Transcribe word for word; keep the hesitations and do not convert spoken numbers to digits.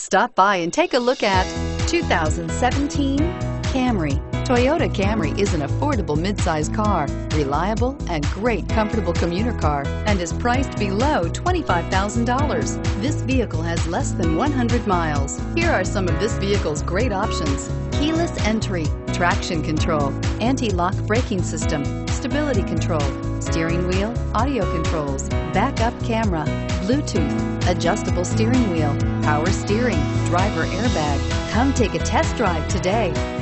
Stop by and take a look at two thousand seventeen Camry. Toyota Camry is an affordable midsize car, reliable and great comfortable commuter car, and is priced below twenty-five thousand dollars. This vehicle has less than one hundred miles. Here are some of this vehicle's great options: keyless entry, traction control, anti-lock braking system, stability control, steering wheel audio controls, backup camera, Bluetooth, adjustable steering wheel, power steering, driver airbag. Come take a test drive today.